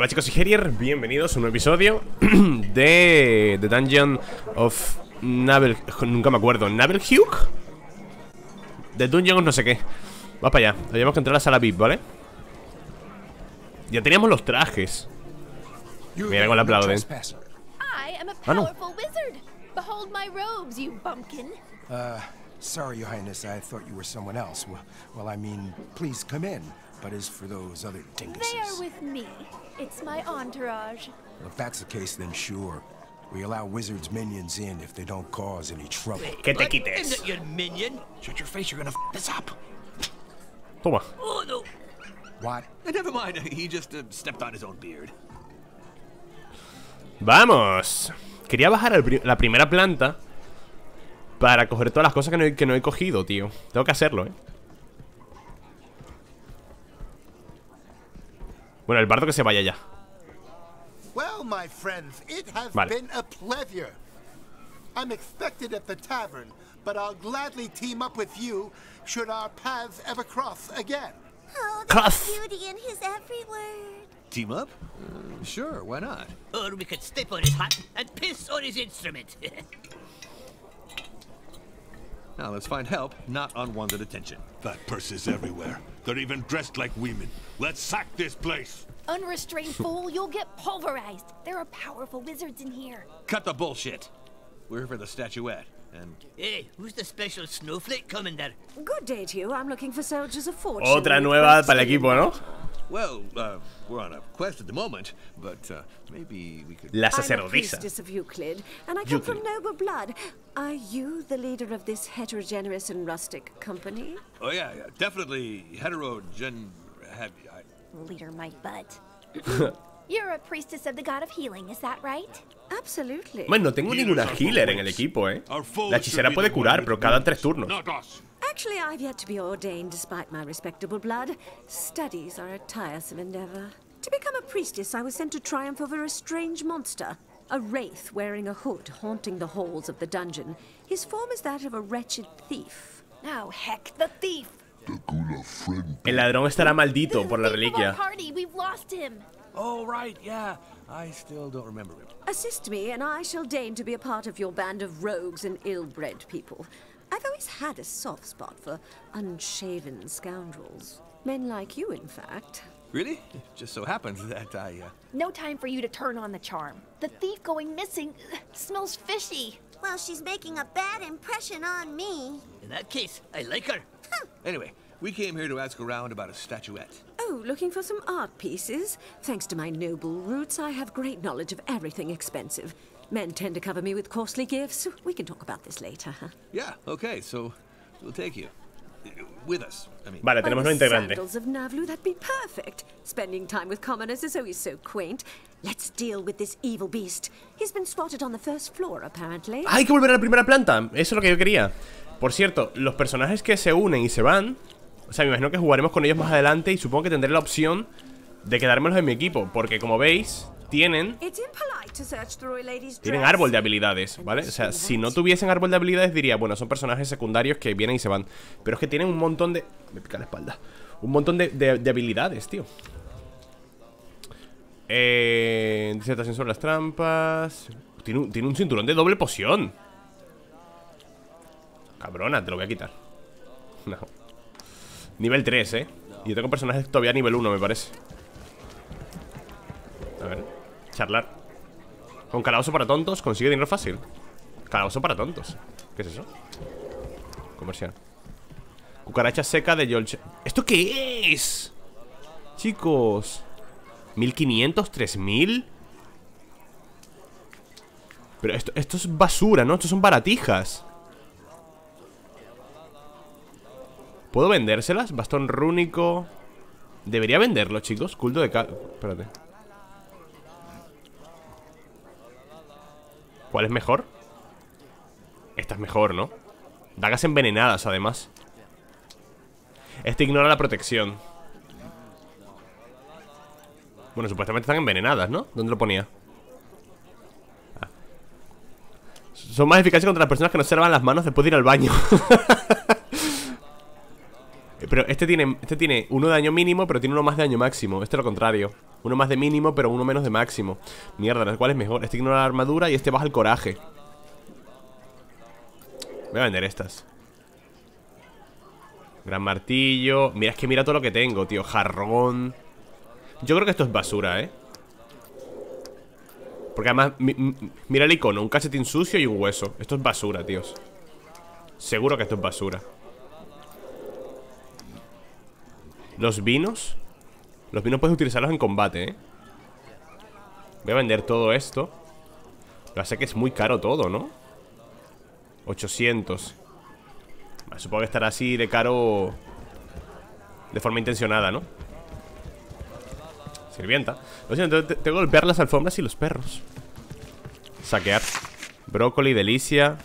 Hola chicos, soy Gerier, bienvenidos a un nuevo episodio de The Dungeon of Naheulbeuk. Nunca me acuerdo, ¿Naheulbeuk? The Dungeon of no sé qué. Va para allá, tenemos que entrar a la sala VIP, ¿vale? Ya teníamos los trajes. Mira cómo le aplauden. Ah, no. Behold my robes, you bumpkin. Sorry, Your Highness, I thought you were someone else. Well, I mean, please come in. But as for those other dinguses, they are with me. It's my entourage. Well, if that's the case, then sure, we allow wizards' minions in if they don't cause any trouble. Que te quites. Your minion? Shut your face! You're gonna f this up. Toma. Oh no. What? Never mind. He just stepped on his own beard. Vamos. Quería bajar a la primera planta para coger todas las cosas que no he cogido, tío. Tengo que hacerlo, ¿eh? Bueno, el bardo que se vaya ya. Well, my friends, it has been a pleasure. I'm expected at the tavern, but I'll gladly team up with you should our paths ever cross again. Oh, there's beauty in his every word. Team up? Sure, why not? Or we could step on his hat and piss on his instrument. Now let's find help, not unwanted attention. That purse is everywhere. They're even dressed like women. Let's sack this place. Unrestrained fool, you'll get pulverized. There are powerful wizards in here. Cut the bullshit. We're for the statuette. And hey, who's the special snowflake coming there? Good day to you. I'm looking for soldiers of fortune. Otra nueva para el equipo, ¿no? Well, we're on a quest at the moment, but maybe we could. La sacerdotisa. I'm a priestess of Euclid, and I come from noble blood. Are you the leader of this heterogeneous and rustic company? Oh yeah, yeah, definitely heterogen. Leader my butt. You're a priestess of the god of healing, is that right? Absolutely. Bueno, no tengo ninguna healer en el equipo, ¿eh? La hechicera puede curar, pero cada 3 turnos. Actually, I've yet to be ordained despite my respectable blood. Studies are a tiresome endeavor. To become a priestess, I was sent to triumph over a strange monster. A wraith wearing a hood haunting the halls of the dungeon. His form is that of a wretched thief. Now, heck, the thief! El ladrón estará maldito por la reliquia. All right, yeah. I still don't remember him. Assist me and I shall deign to be a part of your band of rogues and ill-bred people. I've always had a soft spot for unshaven scoundrels. Men like you, in fact. Really? It just so happens that I... No time for you to turn on the charm. The thief going missing smells fishy. Well, she's making a bad impression on me. In that case, I like her. Anyway, we came here to ask around about a statuette. Oh, looking for some art pieces? Thanks to my noble roots, I have great knowledge of everything expensive. Men tend to cover me with costly gifts. We can talk about this later, huh? Yeah, okay, so we'll take you. With us, I mean. Vale, tenemos un integrante. Sandals of Naheulbeuk, that'd be perfect. Spending time with commoners is always so quaint. Let's deal with this evil beast. He's been spotted on the first floor, apparently. Hay que volver a la primera planta. Eso es lo que yo quería. Por cierto, los personajes que se unen y se van... O sea, me imagino que jugaremos con ellos más adelante y supongo que tendré la opción de quedármelos en mi equipo. Porque como veis, tienen árbol de habilidades, ¿vale? O sea, si no tuviesen árbol de habilidades diría, bueno, son personajes secundarios que vienen y se van. Pero es que tienen un montón de... Me pica la espalda. Un montón de habilidades, tío. Disertación sobre las trampas... Tiene un cinturón de doble poción. Cabrona, te lo voy a quitar. No. Nivel 3, ¿eh? Yo tengo personajes todavía nivel 1, me parece. A ver, charlar. Con calabozo para tontos, consigue dinero fácil. Calabozo para tontos. ¿Qué es eso? Comercial. Cucaracha seca de George. ¿Esto qué es? Chicos, 1500, 3000. Pero esto es basura, ¿no? Estos son baratijas. ¿Puedo vendérselas? Bastón rúnico. Debería venderlo, chicos. Culto de cal... Espérate. ¿Cuál es mejor? Esta es mejor, ¿no? Dagas envenenadas, además. Este ignora la protección. Bueno, supuestamente están envenenadas, ¿no? ¿Dónde lo ponía? Ah. Son más eficaces contra las personas que no se lavan las manos después de ir al baño. Pero este tiene uno de daño mínimo, pero tiene uno más de daño máximo. Este lo contrario. Uno más de mínimo, pero uno menos de máximo. Mierda, ¿cuál es mejor? Este ignora la armadura y este baja el coraje. Voy a vender estas. Gran martillo. Mira, es que mira todo lo que tengo, tío. Jarrón. Yo creo que esto es basura, ¿eh? Porque además, mira el icono. Un cachetín sucio y un hueso. Esto es basura, tíos. Seguro que esto es basura. Los vinos. Los vinos puedes utilizarlos en combate, ¿eh? Voy a vender todo esto. Lo que hace que es muy caro todo, ¿no? 800. Supongo que estará así de caro de forma intencionada, ¿no? Sirvienta. Lo siento, tengo que golpear las alfombras y los perros. Saquear. Brócoli, delicia.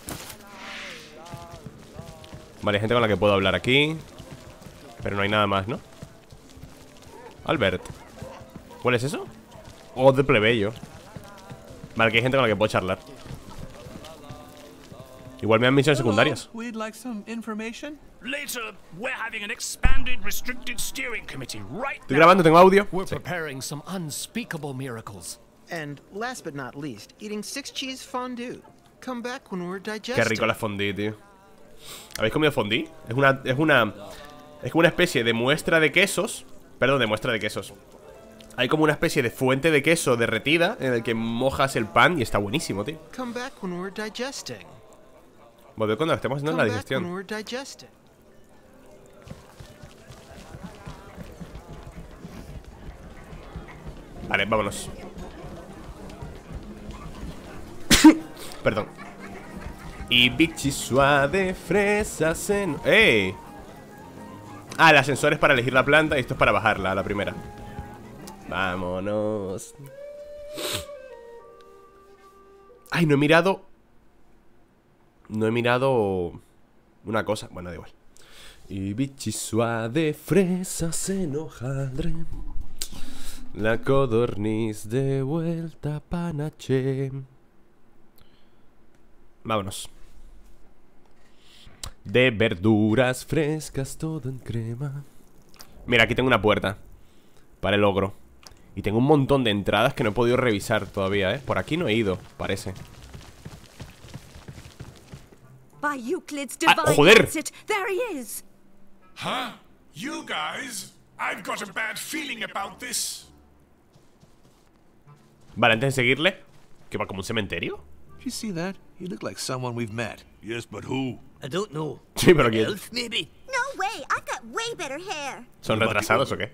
Vale, gente con la que puedo hablar aquí. Pero no hay nada más, ¿no? Albert. ¿Cuál es eso? Oh, de plebeyo. Vale, aquí hay gente con la que puedo charlar. Igual me dan misiones secundarias. Estoy grabando, tengo audio. Sí. Qué rico la fondue, tío. ¿Habéis comido fondue? Es una especie de muestra de quesos. Perdón, de muestra de quesos. Hay como una especie de fuente de queso derretida en el que mojas el pan y está buenísimo, tío. Volver cuando estemos haciendo la digestión. Vale, vámonos. Perdón. Y bichi suave, fresas en... ¡Ey! Ah, el ascensor es para elegir la planta y esto es para bajarla, la primera. Vámonos. Ay, no he mirado... No he mirado una cosa. Bueno, da igual. Y bichisua de fresas en hojaldre. La codorniz de vuelta panache. Vámonos. De verduras frescas, todo en crema. Mira, aquí tengo una puerta para el ogro. Y tengo un montón de entradas que no he podido revisar todavía, ¿eh? Por aquí no he ido, parece. Ah, joder. Vale, antes de seguirle, que va como un cementerio. Sí, pero ¿quién? ¿Son retrasados o qué?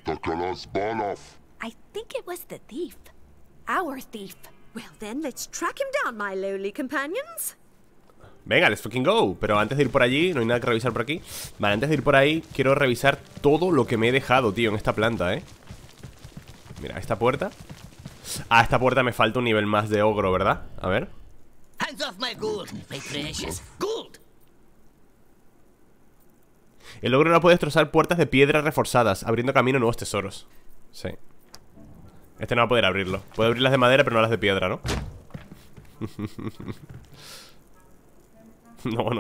Venga, let's fucking go. Pero antes de ir por allí, no hay nada que revisar por aquí. Vale, antes de ir por ahí, quiero revisar todo lo que me he dejado, tío, en esta planta, ¿eh? Mira, esta puerta. Ah, esta puerta me falta un nivel más de ogro, ¿verdad? A ver. El ogro no puede destrozar puertas de piedra reforzadas, abriendo camino a nuevos tesoros. Sí. Este no va a poder abrirlo. Puede abrir las de madera, pero no las de piedra, ¿no? No.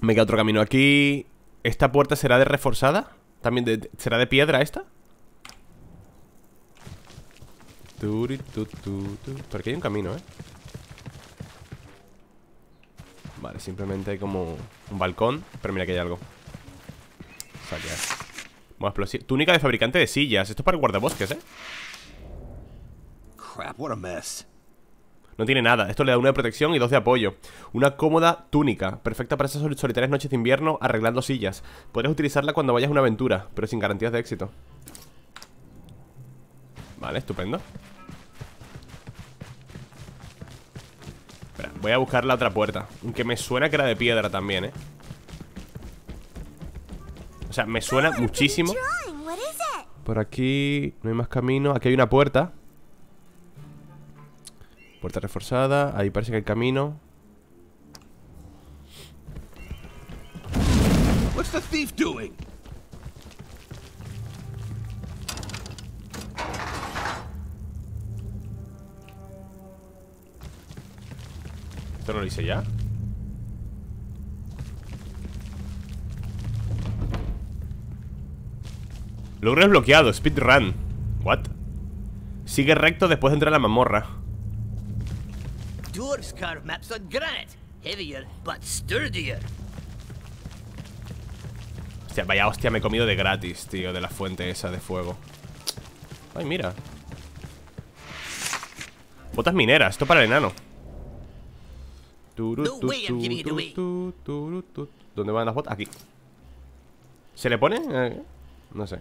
Me queda otro camino aquí. ¿Esta puerta será de reforzada? ¿También será de piedra esta? Por aquí hay un camino, ¿eh? Vale, simplemente hay como un balcón. Pero mira que hay algo. Saquear. Vamos a explotar. Túnica de fabricante de sillas. Esto es para el guardabosques, ¿eh? Crap, what a mess. No tiene nada, esto le da 1 de protección y 2 de apoyo. Una cómoda túnica, perfecta para esas solitarias noches de invierno arreglando sillas. Podrías utilizarla cuando vayas a una aventura, pero sin garantías de éxito. Vale, estupendo. Espera, voy a buscar la otra puerta. Aunque me suena que era de piedra también, ¿eh? O sea, me suena muchísimo. Por aquí no hay más camino. Aquí hay una puerta. Puerta reforzada, ahí parece que hay camino. ¿Esto no lo hice ya? Logro desbloqueado, speedrun. What? Sigue recto después de entrar a la mamorra. Dwarves carve maps on granite. Heavier, but sturdier. Hostia, vaya hostia, me he comido de gratis, tío, de la fuente esa de fuego. Ay, mira. Botas mineras, esto para el enano. ¿Dónde van las botas? Aquí. ¿Se le pone? No sé.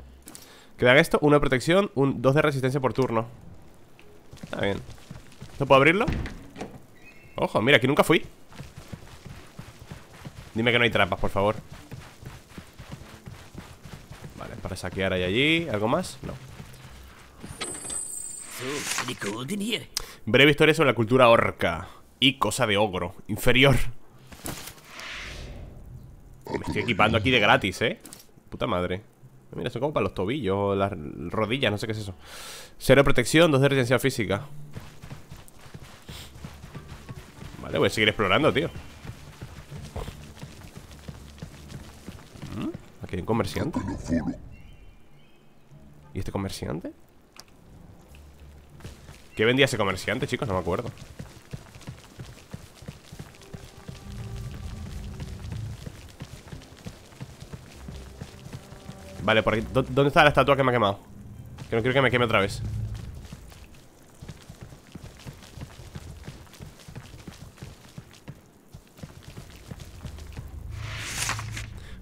Quedan esto, 1 de protección, 2 de resistencia por turno. Está bien. ¿No puedo abrirlo? Ojo, mira, aquí nunca fui. Dime que no hay trampas, por favor. Vale, para saquear hay allí. ¿Algo más? No. Breve historia sobre la cultura orca y cosa de ogro inferior. Me estoy equipando aquí de gratis, puta madre. Mira, son como para los tobillos, las rodillas, no sé qué es eso. 0 de protección, 2 de resistencia física. Vale, voy a seguir explorando, tío. Aquí hay un comerciante. ¿Y este comerciante? ¿Qué vendía ese comerciante, chicos? No me acuerdo. Vale, por aquí. ¿Dónde está la estatua que me ha quemado? Que no quiero que me queme otra vez.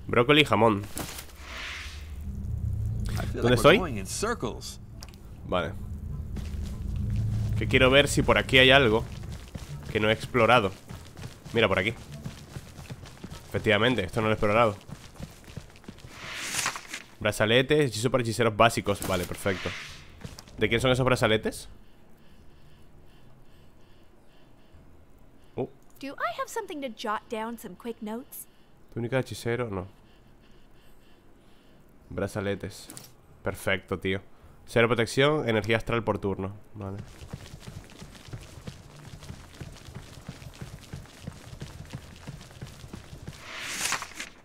Brócoli y jamón. ¿Dónde estoy? Vale. Que quiero ver si por aquí hay algo que no he explorado. Mira, por aquí. Efectivamente, esto no lo he explorado. Brazaletes, hechizo para hechiceros básicos. Vale, perfecto. ¿De quién son esos brazaletes? ¿Tengo algo para anotar unas notas? Túnica de hechicero, no. Brazaletes. Perfecto, tío. 0 protección, energía astral por turno. Vale.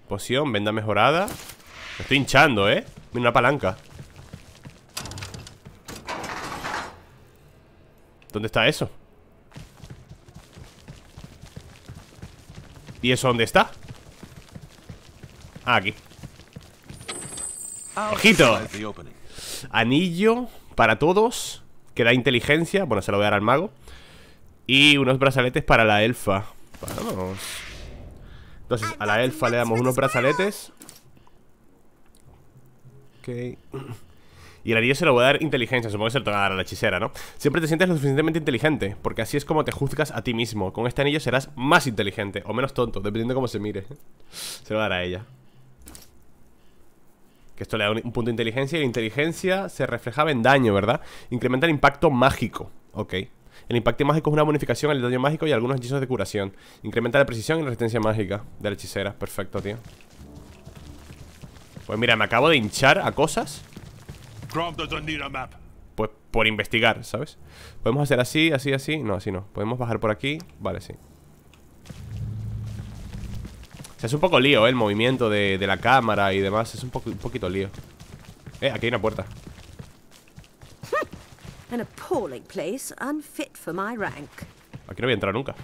Poción, venda mejorada. Me estoy hinchando, Mira, una palanca. ¿Dónde está eso? ¿Y eso dónde está? Ah, aquí. ¡Ojito! Anillo para todos, que da inteligencia. Bueno, se lo voy a dar al mago. Y unos brazaletes para la elfa. Vamos. Entonces, a la elfa le damos unos brazaletes. Ok. Y el anillo se lo voy a dar inteligencia. Supongo que se lo va a dar a la hechicera, ¿no? Siempre te sientes lo suficientemente inteligente, porque así es como te juzgas a ti mismo. Con este anillo serás más inteligente o menos tonto, dependiendo de cómo se mire. Se lo va a dar a ella. Que esto le da un punto de inteligencia. Y la inteligencia se reflejaba en daño, ¿verdad? Incrementa el impacto mágico. Ok. El impacto mágico es una bonificación al daño mágico y algunos hechizos de curación. Incrementa la precisión y la resistencia mágica de la hechicera. Perfecto, tío. Pues mira, me acabo de hinchar a cosas. Pues por investigar, ¿sabes? Podemos hacer así, así, así. No, así no. Podemos bajar por aquí. Vale, sí. O sea, es un poco lío, el movimiento de la cámara y demás. Es un poquito lío. Aquí hay una puerta. Aquí no voy a entrar nunca.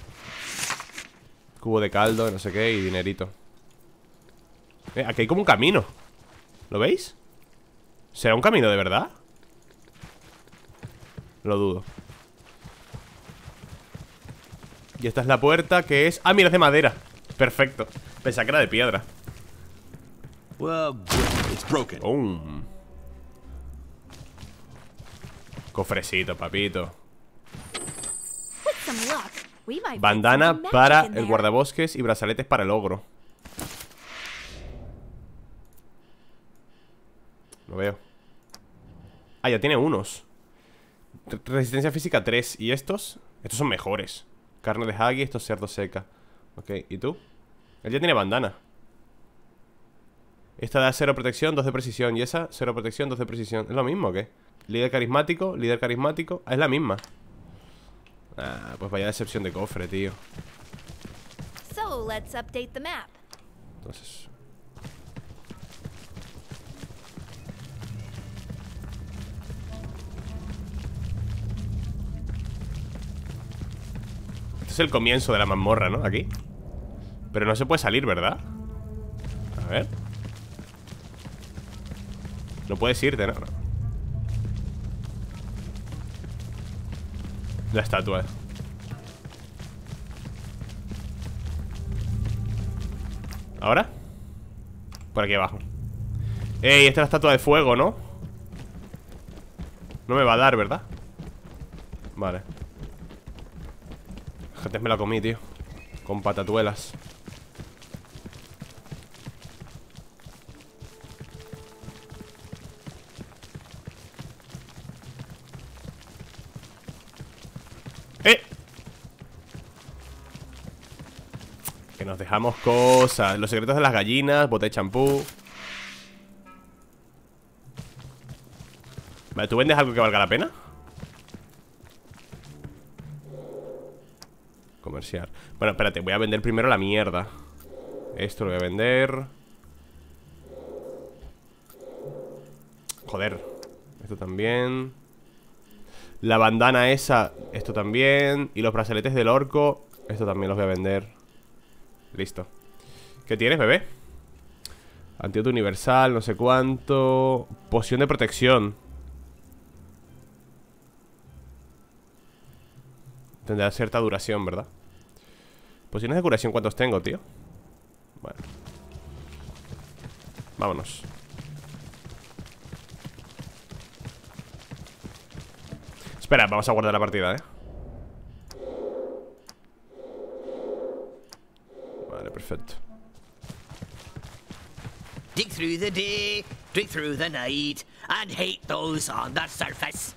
Cubo de caldo, no sé qué, y dinerito. Aquí hay como un camino. ¿Lo veis? ¿Será un camino de verdad? Lo dudo. Y esta es la puerta que es... Ah, mira, es de madera. Perfecto. Pensaba que era de piedra. Cofrecito, papito. Bandana para el guardabosques y brazaletes para el ogro. No veo. Ah, ya tiene unos. Resistencia física 3. ¿Y estos? Estos son mejores. Carne de hagi, estos cerdos seca. Ok, ¿y tú? Él ya tiene bandana. Esta da 0 protección, 2 de precisión. Y esa, 0 protección, 2 de precisión. ¿Es lo mismo o qué? Líder carismático. Ah, es la misma. Ah, pues vaya decepción de cofre, tío. Entonces... es el comienzo de la mazmorra, ¿no? Aquí. Pero no se puede salir, ¿verdad? A ver. No puedes irte, ¿no? La estatua. ¿Ahora? Por aquí abajo. Ey, esta es la estatua de fuego, ¿no? No me va a dar, ¿verdad? Vale. Antes me la comí, tío. Con patatuelas. Que nos dejamos cosas. Los secretos de las gallinas, bote de champú. Vale, ¿tú vendes algo que valga la pena? Comerciar. Bueno, espérate, voy a vender primero la mierda. Esto lo voy a vender. Joder. Esto también. La bandana esa, esto también. Y los brazaletes del orco, esto también los voy a vender. Listo. ¿Qué tienes, bebé? Antídoto universal, no sé cuánto. Poción de protección. Tendrá cierta duración, ¿verdad? Pociones de curación, ¿cuántos tengo, tío? Bueno. Vámonos. Espera, vamos a guardar la partida, ¿eh? Vale, perfecto. Dig through the day, dig through the night, and hate those on the surface.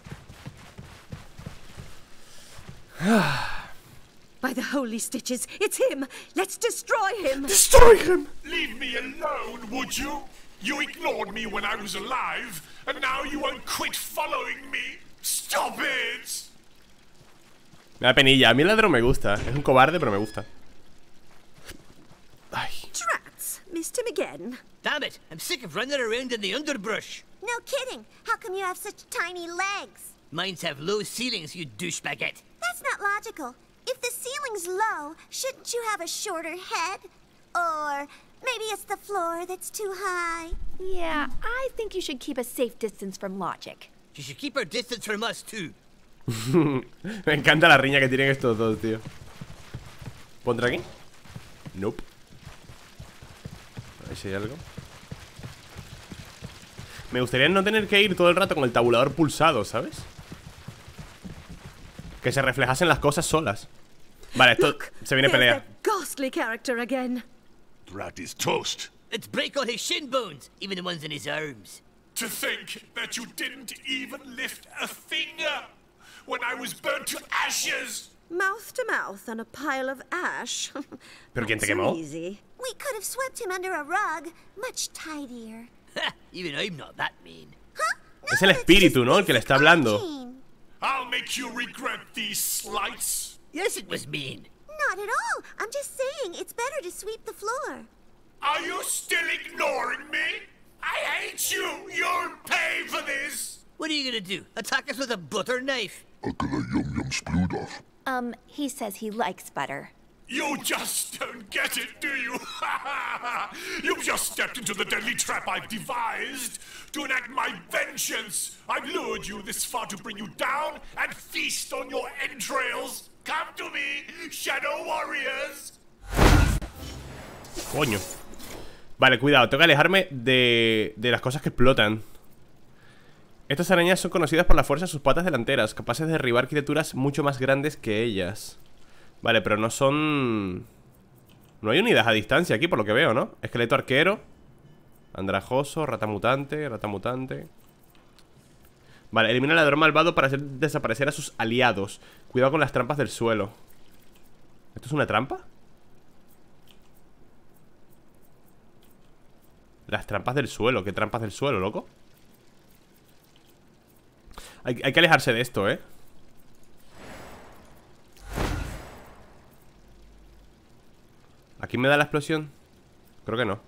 By the holy stitches, it's him. Let's destroy him. Destroy him. Leave me alone, would you? You ignored me when I was alive, and now you won't quit following me. Stop it. Me da penilla, a mí el ladrón me gusta. Es un cobarde, pero me gusta. Ay. Trats, missed him again. Damn it, I'm sick of running around in the underbrush. No kidding. How come you have such tiny legs? Mines have low ceilings, you douchebaguette. That's not logical. If the ceiling's low, shouldn't you have a shorter head? Or maybe it's the floor that's too high. Yeah, I think you should keep a safe distance from logic. She should keep her distance from us too. Me encanta la riña que tienen estos dos, tío. ¿Pondrá aquí? Nope. A ver si hay algo. Me gustaría no tener que ir todo el rato con el tabulador pulsado, ¿sabes? Que se reflejasen las cosas solas. Vale, esto se viene pelea. Ghostly character again. Brat is toast. Let's break all his shin bones, even the ones in his arms. To think that you didn't even lift a finger when I was burnt to ashes. Mouth to mouth on a pile of ash. Pero quién te quemó? We could have swept him under a rug, much tidier. Even I'm not that mean. Huh? No, es el espíritu, ¿no? El que le está hablando. I'll make you regret these slights. Yes, it was mean. Not at all. I'm just saying it's better to sweep the floor. Are you still ignoring me? I hate you! You'll pay for this! What are you gonna do? Attack us with a butter knife? He says he likes butter. You just don't get it, do you? You've just stepped into the deadly trap I've devised to enact my vengeance. I've lured you this far to bring you down and feast on your entrails. Come to me, Shadow Warriors. Coño. Vale, cuidado, tengo que alejarme de las cosas que explotan. Estas arañas son conocidas por la fuerza de sus patas delanteras, capaces de derribar criaturas mucho más grandes que ellas. Vale, pero no son... No hay unidades a distancia aquí, por lo que veo, ¿no? Esqueleto arquero, andrajoso, rata mutante, Vale, elimina al ladrón malvado para hacer desaparecer a sus aliados. Cuidado con las trampas del suelo. ¿Esto es una trampa? Las trampas del suelo, ¿qué trampas del suelo, loco? Hay que alejarse de esto, ¿eh? ¿Aquí me da la explosión? Creo que no.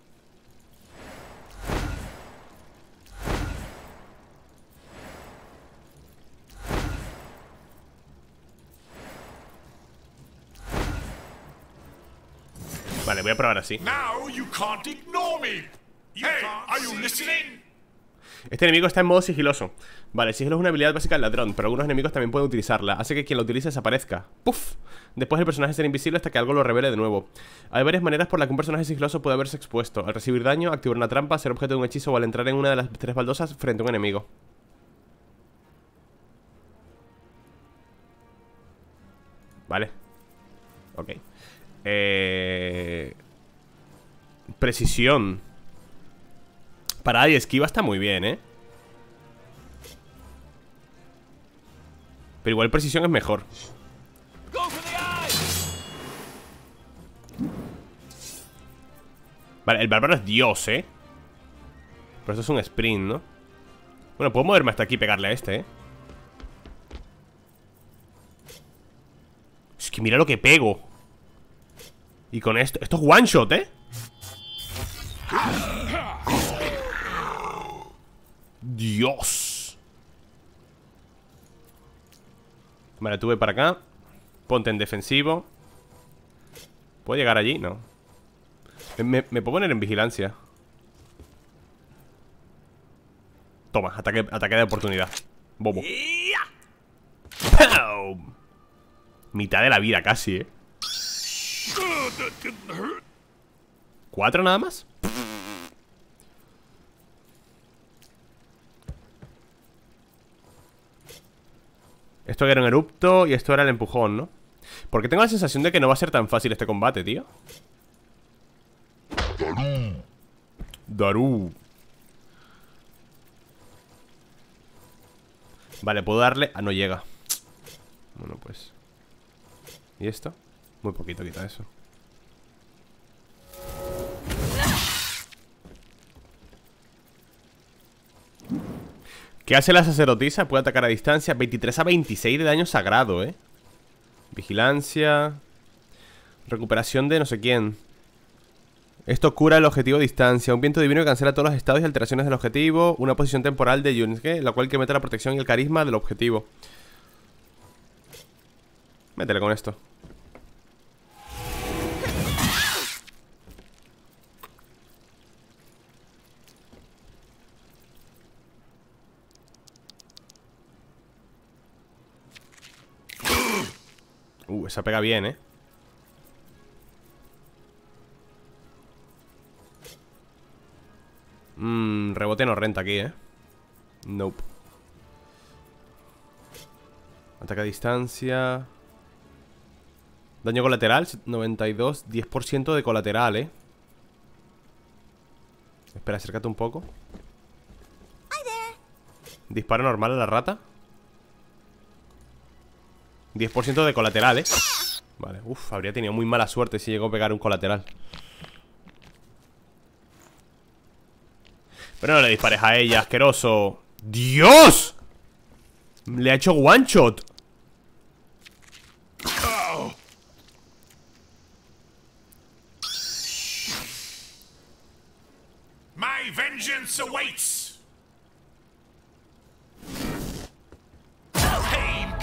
Vale, voy a probar así. Este enemigo está en modo sigiloso. Vale, sigilo es una habilidad básica del ladrón, pero algunos enemigos también pueden utilizarla. Hace que quien la utilice desaparezca. ¡Puf! Después el personaje será invisible hasta que algo lo revele de nuevo. Hay varias maneras por las que un personaje sigiloso puede haberse expuesto. Al recibir daño, activar una trampa, ser objeto de un hechizo o al entrar en una de las tres baldosas frente a un enemigo. Vale. Ok. Precisión. Parada y esquiva está muy bien, ¿eh? Pero igual precisión es mejor. Vale, el bárbaro es Dios, ¿eh? Pero esto es un sprint, ¿no? Bueno, puedo moverme hasta aquí y pegarle a este, ¿eh? Es que mira lo que pego. Y con esto... Esto es one shot, ¿eh? Dios. Vale, tú ve para acá. Ponte en defensivo. ¿Puedo llegar allí? No. Me puedo poner en vigilancia. Toma, ataque de oportunidad. Bobo. ¡Pum! Mitad de la vida casi, ¿eh? 4 nada más. Esto era un erupto y esto era el empujón, ¿no? Porque tengo la sensación de que no va a ser tan fácil este combate, tío. Daru. Vale, puedo darle... Ah, no llega. Bueno, pues... ¿Y esto? Muy poquito quita eso. ¿Qué hace la sacerdotisa? Puede atacar a distancia. 23 a 26 de daño sagrado, ¿eh? Vigilancia. Recuperación de no sé quién. Esto cura el objetivo a distancia. Un viento divino que cancela todos los estados y alteraciones del objetivo. Una posición temporal de Yunsuke, la cual que mete la protección y el carisma del objetivo. Métele con esto. Esa pega bien, ¿eh? Rebote no renta aquí, ¿eh? Nope. Ataque a distancia. Daño colateral, 92, 10% de colateral, ¿eh? Espera, acércate un poco. Disparo normal a la rata. 10% de colateral, ¿eh? Vale, uff, habría tenido muy mala suerte si llegó a pegar un colateral. Pero no le dispares a ella, asqueroso. ¡Dios! Le ha hecho one shot. My vengeance awaits.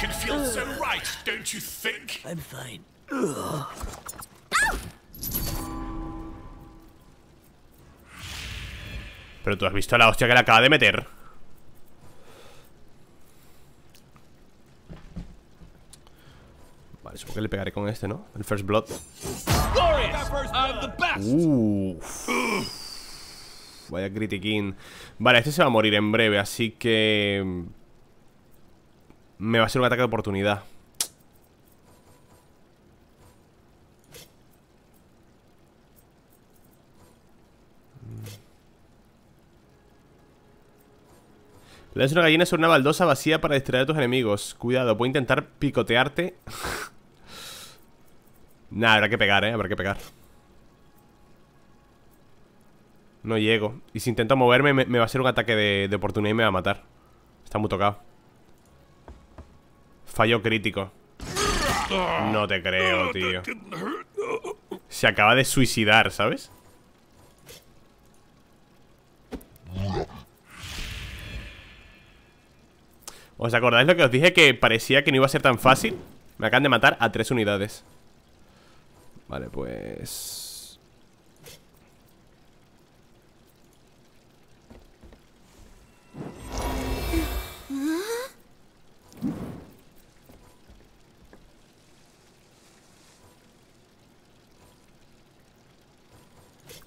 Can feel so right, don't you think? I'm fine. Pero tú has visto la hostia que le acaba de meter. Vale, supongo que le pegaré con este, ¿no? El first blood. Vaya critiquín. Vale, este se va a morir en breve, así que... me va a hacer un ataque de oportunidad. Lanza una gallina sobre una baldosa vacía para distraer a tus enemigos. Cuidado, puede intentar picotearte. Nah, habrá que pegar, habrá que pegar. No llego. Y si intento moverme, me va a hacer un ataque de oportunidad y me va a matar. Está muy tocado. Fallo crítico. No te creo, tío. Se acaba de suicidar, ¿sabes? ¿Os acordáis lo que os dije? Que parecía que no iba a ser tan fácil. Me acaban de matar a 3 unidades. Vale, pues...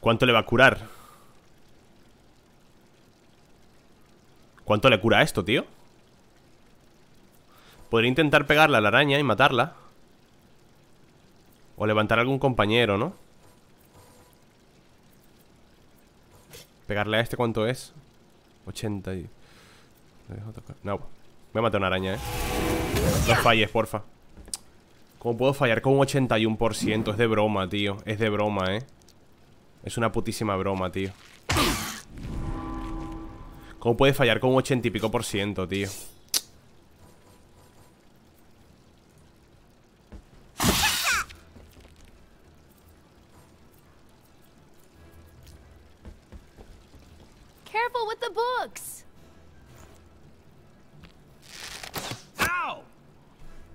¿Cuánto le va a curar? ¿Cuánto le cura esto, tío? Podría intentar pegarla a la araña y matarla. O levantar a algún compañero, ¿no? Pegarle a este, ¿cuánto es? 80 y... No, voy a matar una araña, ¿eh? No falles, porfa. ¿Cómo puedo fallar con un 81%? Es de broma, tío. Es de broma, ¿eh? Es una putísima broma, tío. ¿Cómo puede fallar con un 80 y pico %, tío?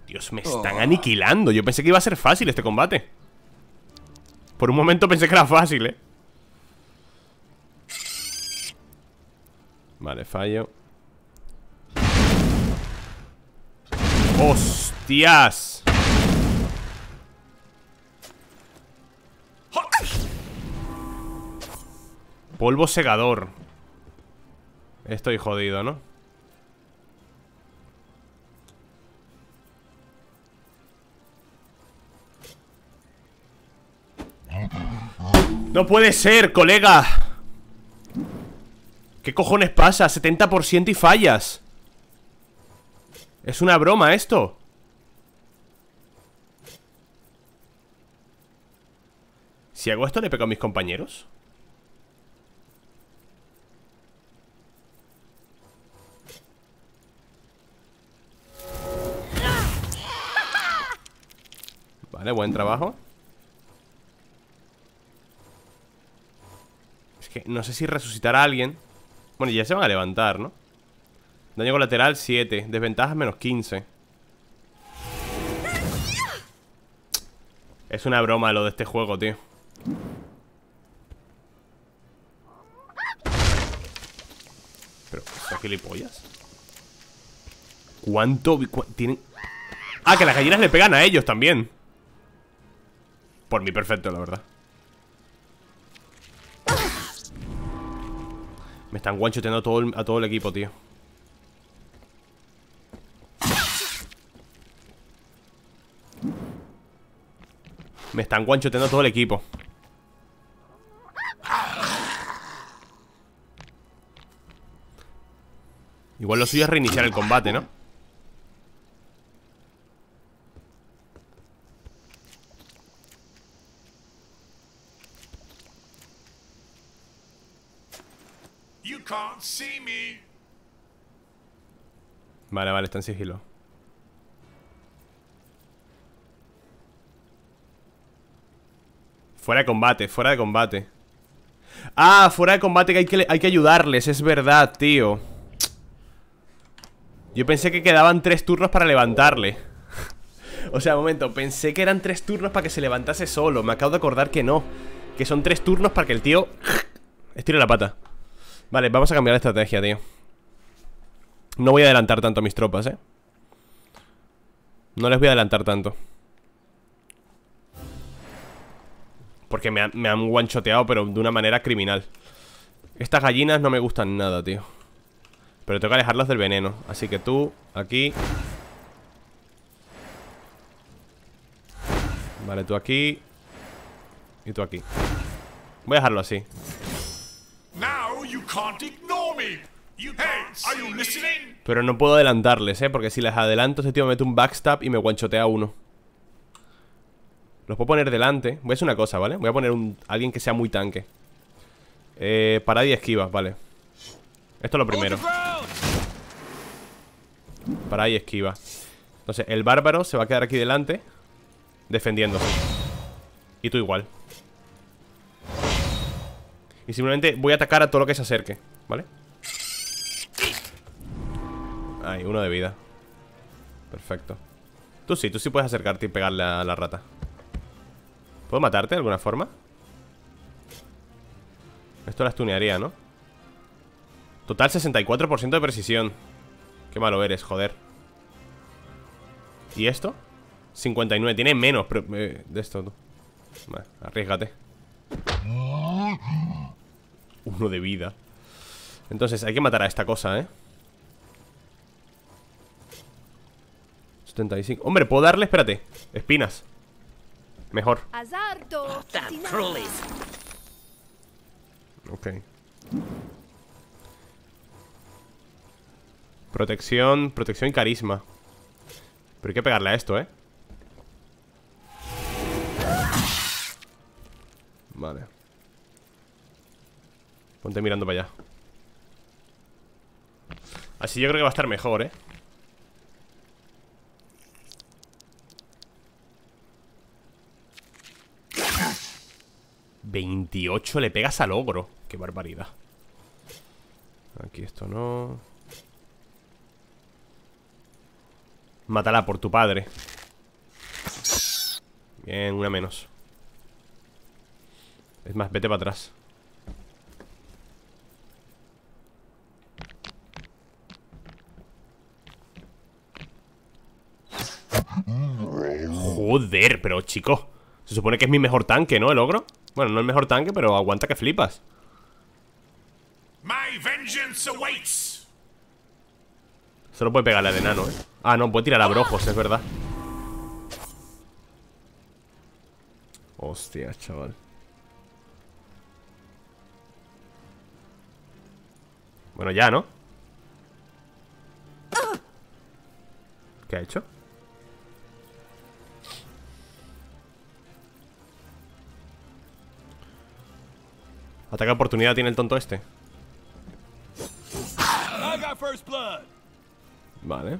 Dios, me están aniquilando. Yo pensé que iba a ser fácil este combate. Por un momento pensé que era fácil, ¿eh? Vale, fallo. ¡Hostias! Polvo segador. Estoy jodido, ¿no? No puede ser, colega. ¿Qué cojones pasa? 70% y fallas. Es una broma esto. Si hago esto, ¿le pego a mis compañeros? Vale, buen trabajo. No sé si resucitar a alguien. Bueno, ya se van a levantar, ¿no? Daño colateral 7, desventajas menos 15. Es una broma lo de este juego, tío. Pero, ¿son gilipollas? ¿Cuánto? ¿Tienen? Ah, que las gallinas le pegan a ellos también. Por mí perfecto, la verdad. Me están guanchoteando a todo el equipo, tío. Me están guanchoteando a todo el equipo. Igual lo suyo es reiniciar el combate, ¿no? Vale, vale, está en sigilo. Fuera de combate, fuera de combate. Ah, fuera de combate que hay que ayudarles, es verdad, tío. Yo pensé que quedaban 3 turnos para levantarle. O sea, momento, pensé que eran 3 turnos para que se levantase solo. Me acabo de acordar que no. Que son 3 turnos para que el tío estire la pata. Vale, vamos a cambiar la estrategia, tío. No voy a adelantar tanto a mis tropas, ¿eh? No les voy a adelantar tanto. Porque me han guanchoteado, pero de una manera criminal. Estas gallinas no me gustan nada, tío. Pero tengo que alejarlas del veneno. Así que tú, aquí. Vale, tú aquí. Y tú aquí. Voy a dejarlo así. Pero no puedo adelantarles, porque si las adelanto, ese tío me mete un backstab y me guanchotea uno. Los puedo poner delante. Voy a hacer una cosa, ¿vale? Voy a poner alguien que sea muy tanque. Parada y esquivas, vale. Esto es lo primero. Parada y esquiva. Entonces, el bárbaro se va a quedar aquí delante, defendiéndose. Y tú igual. Y simplemente voy a atacar a todo lo que se acerque, ¿vale? Ahí, 1 de vida. Perfecto. Tú sí puedes acercarte y pegarle a la rata. ¿Puedo matarte de alguna forma? Esto la stunearía, ¿no? Total 64% de precisión. Qué malo eres, joder. ¿Y esto? 59, tiene menos de esto, tú. Vale, arriésgate. Uno de vida. Entonces hay que matar a esta cosa, ¿eh? 75. Hombre, puedo darle, espérate. Espinas. Mejor. Ok. Protección, protección y carisma. Pero hay que pegarle a esto, ¿eh? Vale. Ponte mirando para allá. Así yo creo que va a estar mejor, ¿eh? ¿28 le pegas al ogro? Qué barbaridad. Aquí esto no. Mátala por tu padre. Bien, una menos. Es más, vete para atrás. Joder, pero chico, se supone que es mi mejor tanque, ¿no? El ogro. Bueno, no el mejor tanque, pero aguanta que flipas. My vengeance awaits. Solo puede pegarle al enano, ¿eh? Ah, no, puede tirar a brojos, es verdad. Hostia, chaval. Bueno, ya, ¿no? ¿Qué ha hecho? Ataque de oportunidad tiene el tonto este. Vale.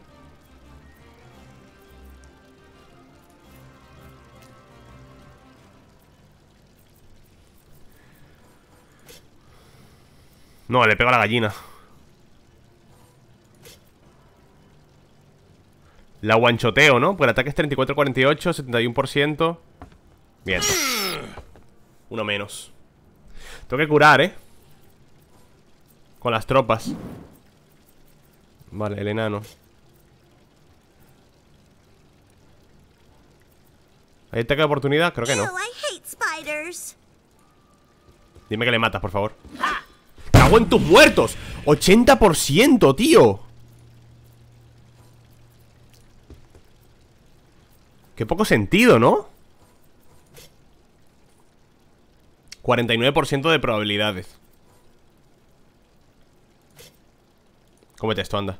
No, le pego a la gallina. La guanchoteo, ¿no? Pues el ataque es 34-48, 71%. Bien. Uno menos. Tengo que curar, ¿eh? Con las tropas. Vale, el enano. ¿Hay ataque de oportunidad? Creo que no. Dime que le matas, por favor. ¡Cago en tus muertos! ¡80%, tío! Qué poco sentido, ¿no? 49% de probabilidades. Cómete esto, anda.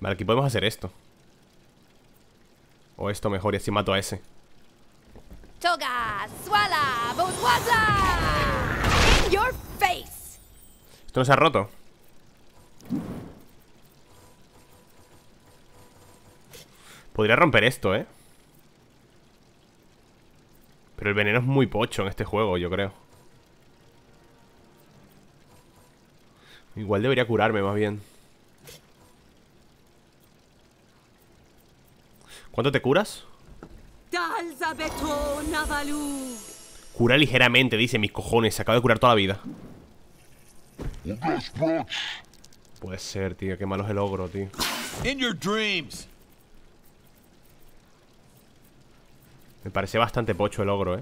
Vale, aquí podemos hacer esto. O esto mejor, y así mato a ese. Esto no se ha roto. Podría romper esto, ¿eh? Pero el veneno es muy pocho en este juego, yo creo. Igual debería curarme, más bien. ¿Cuánto te curas? Cura ligeramente, dice. Mis cojones, se acaba de curar toda la vida. Puede ser, tío, qué malo es el ogro, tío. Me parece bastante pocho el ogro,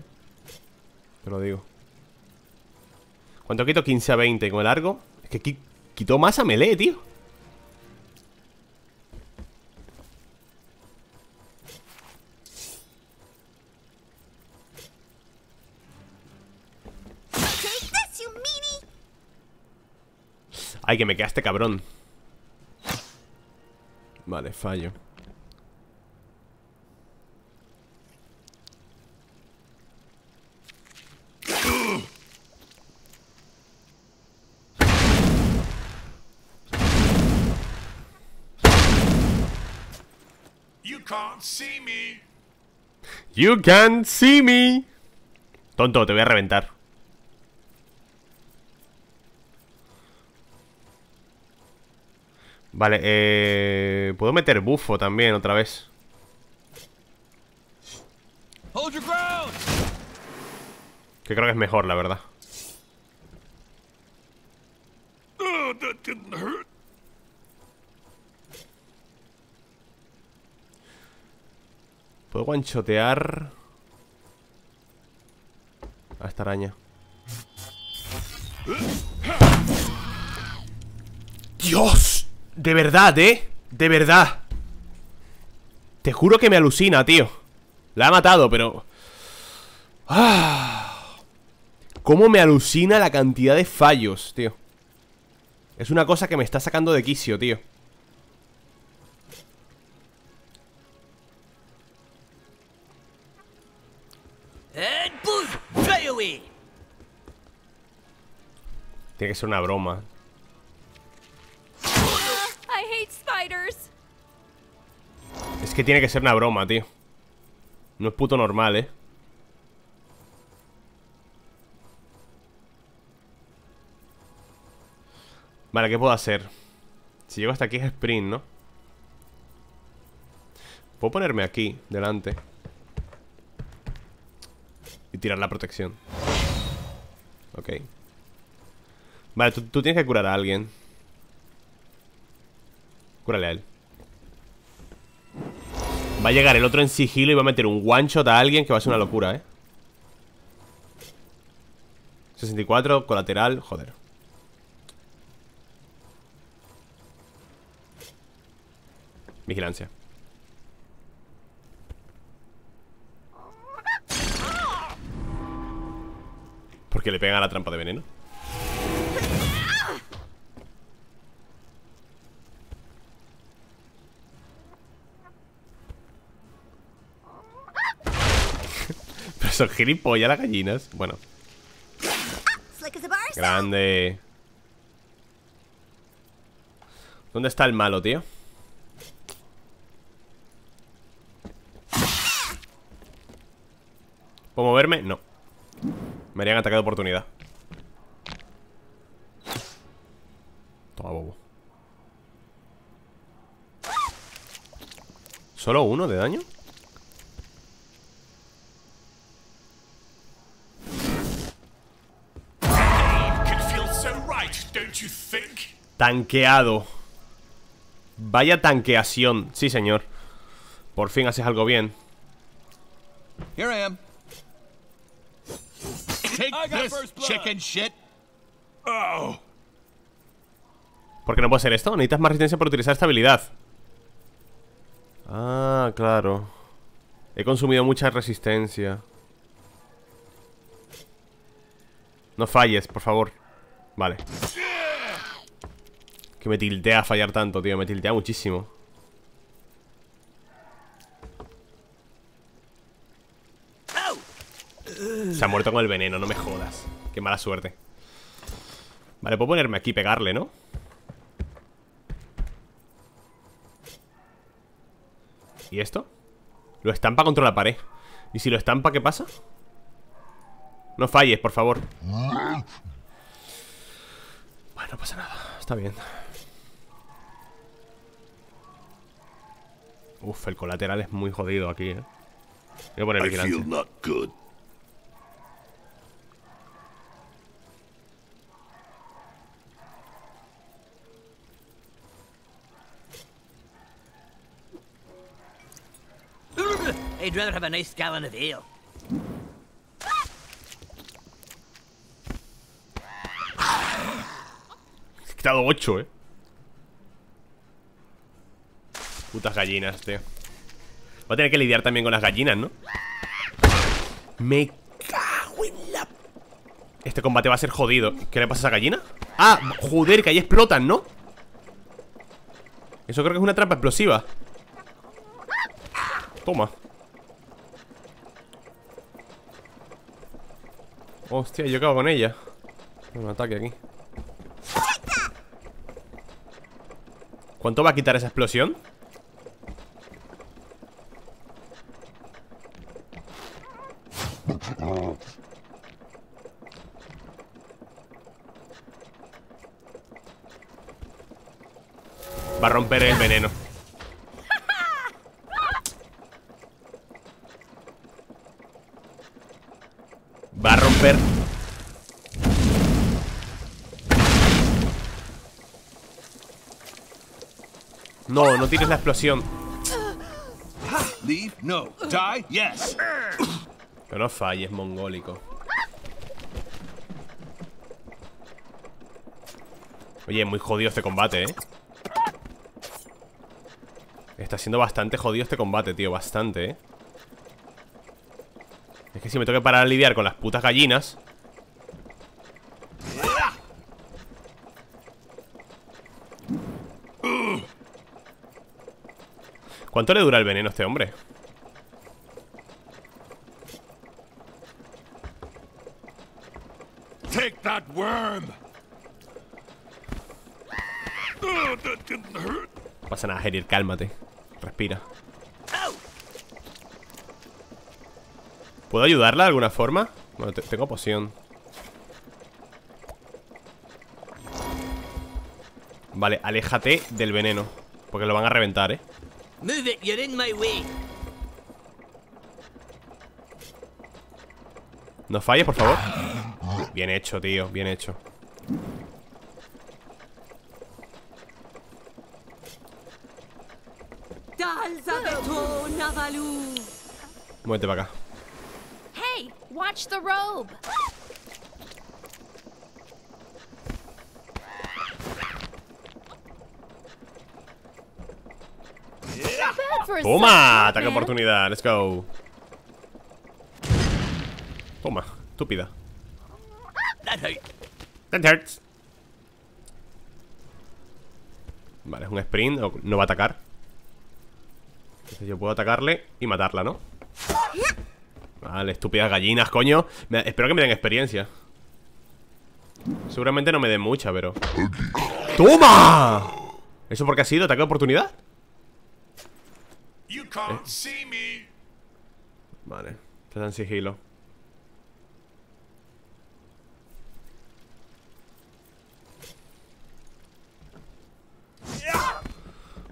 te lo digo. ¿Cuánto quito? 15 a 20. Con el largo, es que quitó más a melee, tío. Ay, que me quedaste, cabrón. Vale, fallo. You can't see me. You can't see me. Tonto, te voy a reventar. Vale, puedo meter bufo también otra vez. Que creo que es mejor, la verdad. Puedo guanchotear a esta araña. ¡Dios! De verdad, ¿eh? De verdad. Te juro que me alucina, tío. La ha matado, pero... ¡Ah! Cómo me alucina la cantidad de fallos, tío. Es una cosa que me está sacando de quicio, tío. Tiene que ser una broma. Es que tiene que ser una broma, tío. No es puto normal, ¿eh? Vale, ¿qué puedo hacer? Si llego hasta aquí es sprint, ¿no? Puedo ponerme aquí, delante, y tirar la protección. Ok. Vale, tú tienes que curar a alguien. Cúrale a él. Va a llegar el otro en sigilo y va a meter un one shot a alguien que va a ser una locura, ¿eh? 64, colateral, joder. Vigilancia. Porque le pegan a la trampa de veneno. Pero son gilipollas las gallinas. Bueno. Grande. ¿Dónde está el malo, tío? ¿Puedo moverme? No. Me harían atacado oportunidad. Toma, bobo. ¿Solo uno de daño? Tanqueado. Vaya tanqueación. Sí, señor. Por fin haces algo bien. Here I am. ¿Por qué no puedo hacer esto? Necesitas más resistencia para utilizar esta habilidad. Ah, claro. He consumido mucha resistencia. No falles, por favor. Vale. Que me tiltea a fallar tanto, tío. Me tiltea muchísimo. Se ha muerto con el veneno, no me jodas. Qué mala suerte. Vale, puedo ponerme aquí y pegarle, ¿no? ¿Y esto? Lo estampa contra la pared. ¿Y si lo estampa, qué pasa? No falles, por favor. Bueno, no pasa nada, está bien. Uf, el colateral es muy jodido aquí, ¿eh? Voy a poner vigilancia. I'd rather have a nice gallon of ale. He quitado 8, eh. Putas gallinas, tío. Voy a tener que lidiar también con las gallinas, ¿no? Me cago en la... Este combate va a ser jodido. ¿Qué le pasa a esa gallina? Ah, joder, que ahí explotan, ¿no? Eso creo que es una trampa explosiva. Toma. Hostia, yo acabo con ella. Un ataque aquí. ¿Cuánto va a quitar esa explosión? Va a romper el veneno. Va a romper. No, no tienes la explosión. Leave? No. Die? Yes. Que no falles, mongólico. Oye, muy jodido este combate, ¿eh? Está siendo bastante jodido este combate, tío. Bastante, ¿eh? Es que si me tengo que parar a lidiar con las putas gallinas. ¿Cuánto le dura el veneno a este hombre? Take that worm. No pasa nada, Gerier, cálmate. Respira. ¿Puedo ayudarla de alguna forma? Bueno, tengo poción. Vale, aléjate del veneno, porque lo van a reventar, ¿eh? Move it, you're in my way. No falles, por favor. Bien hecho, tío, bien hecho. Muévete para acá. Hey, watch the robe. Toma, ataque oportunidad, let's go. Toma, estúpida. That hurts. Vale, es un sprint, no va a atacar. Entonces yo puedo atacarle y matarla, ¿no? Vale, estúpidas gallinas, coño. Espero que me den experiencia. Seguramente no me den mucha, pero... ¡Toma! ¿Eso por qué ha sido? ¿Ataque de oportunidad? Vale, está en sigilo.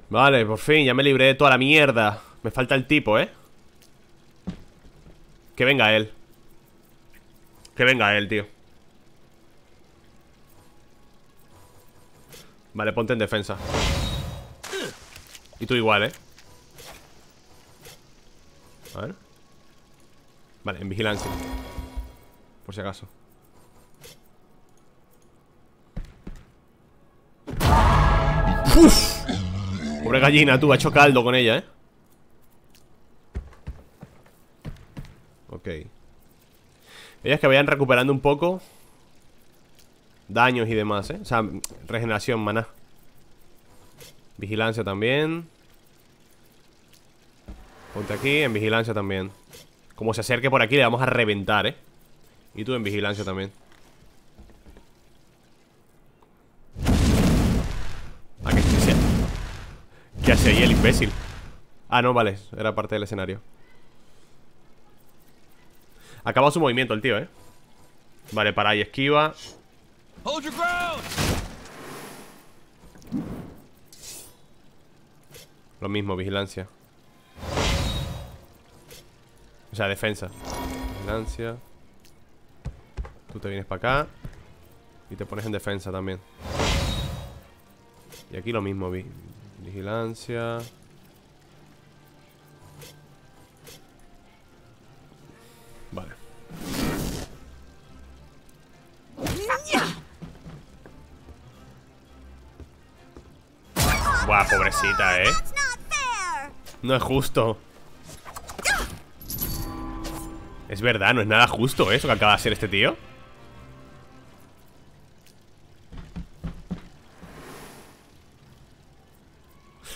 Vale, por fin, ya me libré de toda la mierda. Me falta el tipo, ¿eh? Que venga él. Que venga él, tío. Vale, ponte en defensa. Y tú igual, ¿eh? A ver. Vale, en vigilancia, por si acaso. ¡Uf! Pobre gallina, tú, ha hecho caldo con ella, ¿eh? Ok. Ellas que vayan recuperando un poco daños y demás, ¿eh? O sea, regeneración, maná. Vigilancia también. Ponte aquí, en vigilancia también. Como se acerque por aquí, le vamos a reventar, ¿eh? Y tú en vigilancia también. Ah, que se... ¿Qué hace ahí el imbécil? Ah, no, vale, era parte del escenario. Ha acabado su movimiento el tío, ¿eh? Vale, para ahí, esquiva. Hold your ground. Lo mismo, vigilancia. O sea, defensa. Vigilancia. Tú te vienes para acá y te pones en defensa también. Y aquí lo mismo, vigilancia. Vale. Buah, pobrecita, ¿eh? No es justo. Es verdad, no es nada justo eso que acaba de hacer este tío.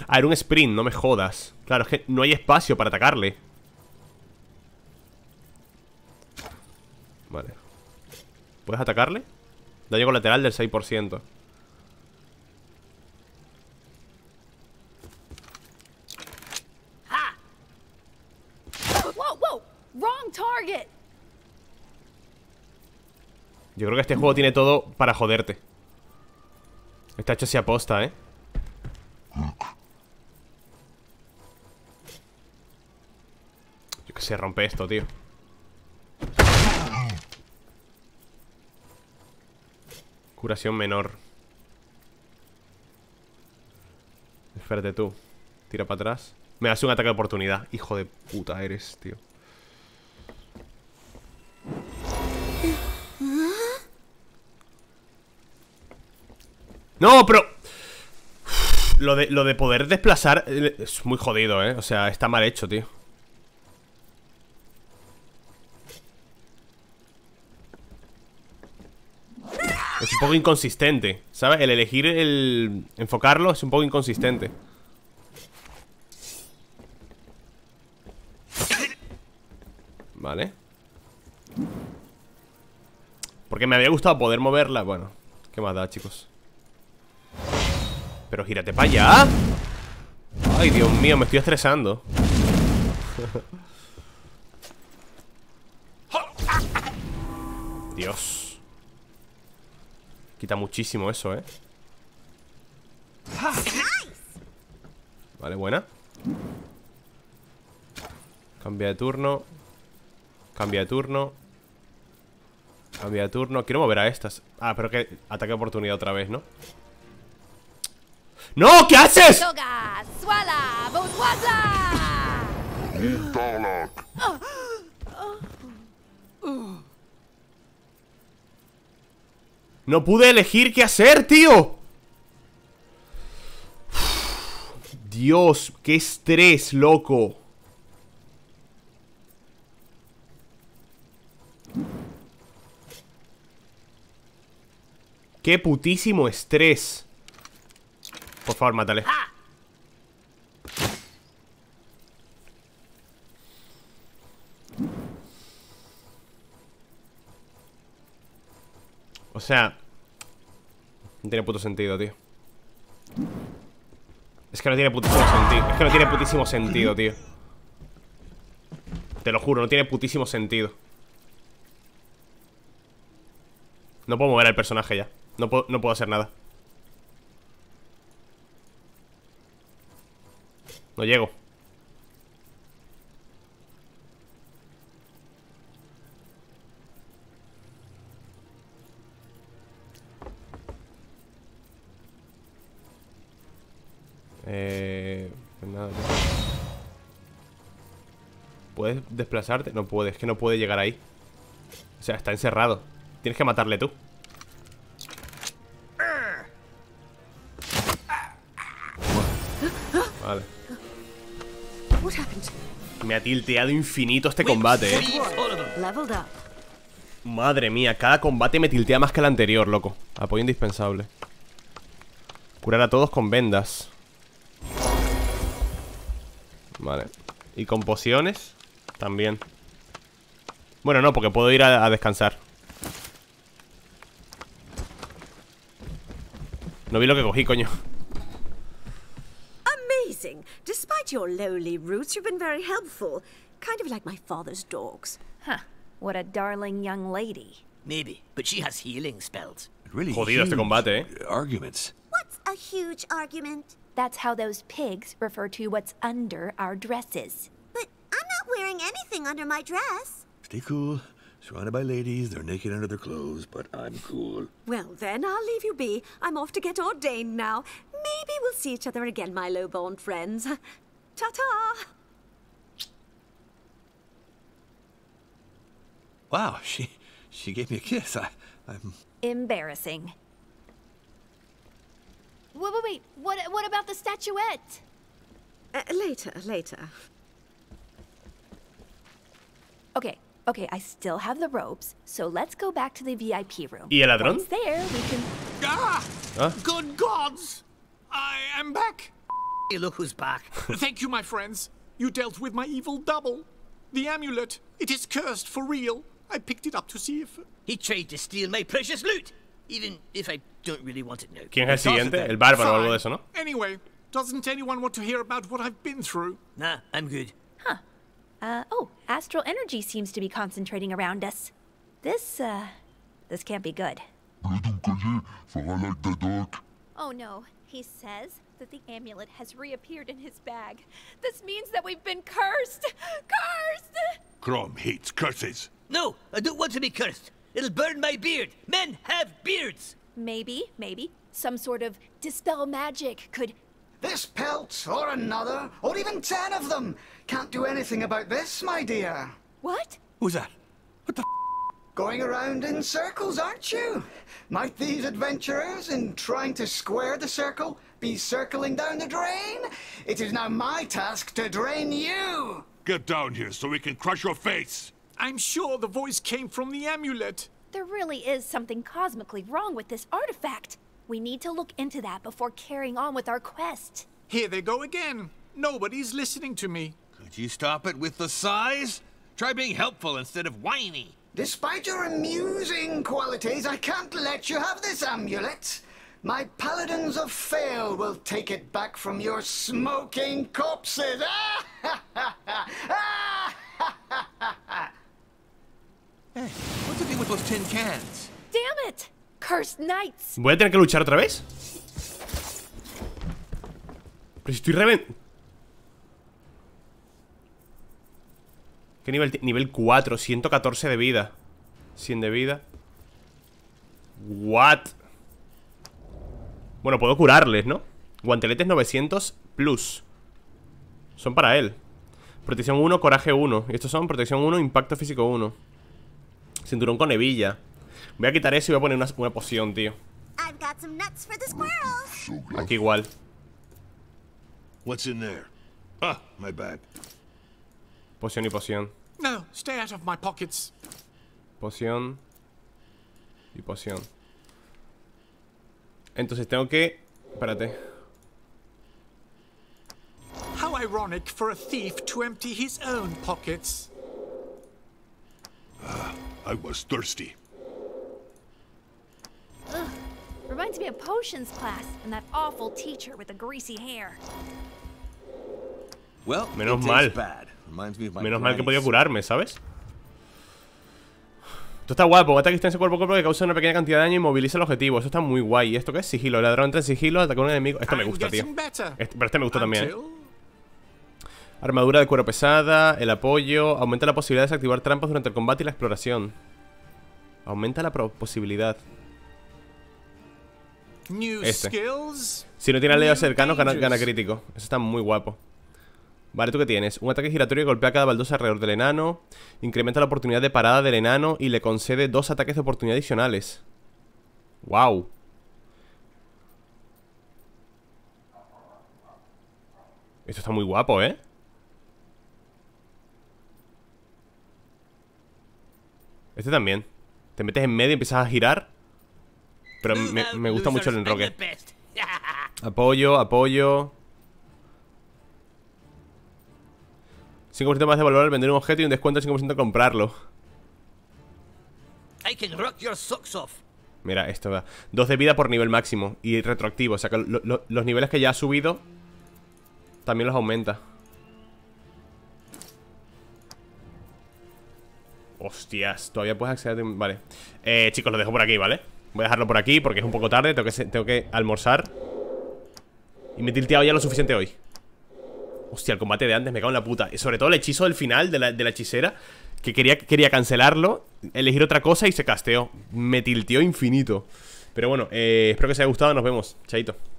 Ah, era un sprint, no me jodas. Claro, es que no hay espacio para atacarle. Vale. ¿Puedes atacarle? Daño colateral del 6%. Yo creo que este juego tiene todo para joderte. Está hecho así aposta, ¿eh? Yo que sé, rompe esto, tío. Curación menor. Espérate tú. Tira para atrás. Me das un ataque de oportunidad. Hijo de puta eres, tío. No, pero... Lo de poder desplazar es muy jodido, O sea, está mal hecho, tío. Es un poco inconsistente, ¿sabes? El elegir el... enfocarlo es un poco inconsistente. Vale. Porque me había gustado poder moverla. Bueno, ¿qué más da, chicos? Pero gírate para allá. Ay, Dios mío, me estoy estresando. Dios. Quita muchísimo eso, Vale, buena. Cambia de turno. Cambia de turno. Cambia de turno. Quiero mover a estas. Ah, pero que ataque de oportunidad otra vez, ¿no? ¡No! ¿Qué haces? No pude elegir qué hacer, tío. Dios, qué estrés, loco. Qué putísimo estrés. Por favor, mátale. O sea, no tiene puto sentido, tío. Es que no tiene putísimo sentido. Es que no tiene putísimo sentido, tío. Te lo juro, no tiene putísimo sentido. No puedo mover al personaje ya. No puedo hacer nada. No llego. Pues nada. ¿Puedes desplazarte? No puedes, que no puede llegar ahí. O sea, está encerrado. Tienes que matarle tú. Vale. Me ha tilteado infinito este combate, Madre mía, cada combate me tiltea más que el anterior, loco. Apoyo indispensable. Curar a todos con vendas. Vale. Y con pociones también. Bueno, no, porque puedo ir a descansar. No vi lo que cogí, coño. Despite your lowly roots, you've been very helpful. Kind of like my father's dogs. Huh. What a darling young lady. Maybe, but she has healing spells. Really jodido este combate, Arguments. What's a huge argument? That's how those pigs refer to what's under our dresses. But I'm not wearing anything under my dress. Stay cool. Surrounded by ladies, they're naked under their clothes, but I'm cool. Well then, I'll leave you be. I'm off to get ordained now. Maybe we'll see each other again, my low-born friends. Ta-ta! Wow, she gave me a kiss. I'm... Embarrassing. Wait, what about the statuette? Later. Okay, I still have the ropes, so let's go back to the VIP room. ¿Y el ladrón? Once there, we can... Good gods! I am back. Hey, look who's back. Thank you, my friends. You dealt with my evil double. The amulet, it is cursed for real. I picked it up to see if... He tried to steal my precious loot, even if I don't really want it now. ¿Quién es el siguiente? El bárbaro o algo de eso, ¿no? Anyway, doesn't anyone want to hear about what I've been through? Nah, I'm good. Huh. Astral energy seems to be concentrating around us. This can't be good. Oh no. He says that the amulet has reappeared in his bag. This means that we've been cursed! Cursed! Crom hates curses. No, I don't want to be cursed. It'll burn my beard. Men have beards! Maybe. Some sort of dispel magic could This pelt, or another, or even 10 of them. Can't do anything about this, my dear. What? Who's that? What the f***? Going around in circles, aren't you? Might these adventurers, in trying to square the circle, be circling down the drain? It is now my task to drain you. Get down here so we can crush your face. I'm sure the voice came from the amulet. There really is something cosmically wrong with this artifact. We need to look into that before carrying on with our quest. Here they go again. Nobody's listening to me. Could you stop it with the sighs? Try being helpful instead of whiny. Despite your amusing qualities, I can't let you have this amulet. My paladins of Fail will take it back from your smoking corpses. Ah! Ha ha ha! Ah! Ha ha ha ha! Hey, what's the deal with those tin cans? Damn it! Cursed knights! ¿Voy a tener que luchar otra vez? Pero si estoy reventado. ¿Qué nivel? Nivel 4, 114 de vida. 100 de vida. What? Bueno, puedo curarles, ¿no? Guanteletes 900 plus. Son para él. Protección 1, coraje 1. Y estos son protección 1, impacto físico 1. Cinturón con hebilla. Voy a quitar eso y voy a poner una poción, tío. Aquí igual. What's in there? Ah, my bag. Poción y poción. No, stay out of my pockets. Poción y poción. Entonces tengo que... Espérate. How ironic for a thief to empty his own pockets. I was thirsty. Ugh. Reminds me of potions class and that awful teacher with the greasy hair. Well, menos mal. Menos mal que podía curarme, ¿sabes? Esto está guapo. Ataque distancia cuerpo a cuerpo que causa una pequeña cantidad de daño y moviliza el objetivo. Eso está muy guay. ¿Y esto qué es? Sigilo. El ladrón entra en sigilo, ataca a un enemigo. Esto me gusta, tío. Pero este me gusta también, ¿eh? Armadura de cuero pesada, el apoyo. Aumenta la posibilidad de desactivar trampas durante el combate y la exploración. Aumenta la posibilidad. Este. Si no tiene aliados cercanos, gana crítico. Eso está muy guapo. Vale, ¿tú qué tienes? Un ataque giratorio que golpea cada baldosa alrededor del enano. Incrementa la oportunidad de parada del enano y le concede 2 ataques de oportunidad adicionales. ¡Wow! Esto está muy guapo, ¿eh? Este también. Te metes en medio y empiezas a girar. Pero me gusta mucho el enroque. Apoyo, apoyo. 5% más de valor al vender un objeto y un descuento del 5% al comprarlo. Mira, esto da 2 de vida por nivel máximo. Y retroactivo, o sea que los niveles que ya ha subido también los aumenta. Hostias, todavía puedes acceder. Vale, chicos, lo dejo por aquí, ¿vale? Voy a dejarlo por aquí porque es un poco tarde. Tengo que almorzar. Y me he tilteado ya lo suficiente hoy. Hostia, el combate de antes, me cago en la puta. Sobre todo el hechizo del final de la hechicera. Que quería cancelarlo, elegir otra cosa y se casteó. Me tilteó infinito. Pero bueno, espero que os haya gustado, nos vemos, chaito.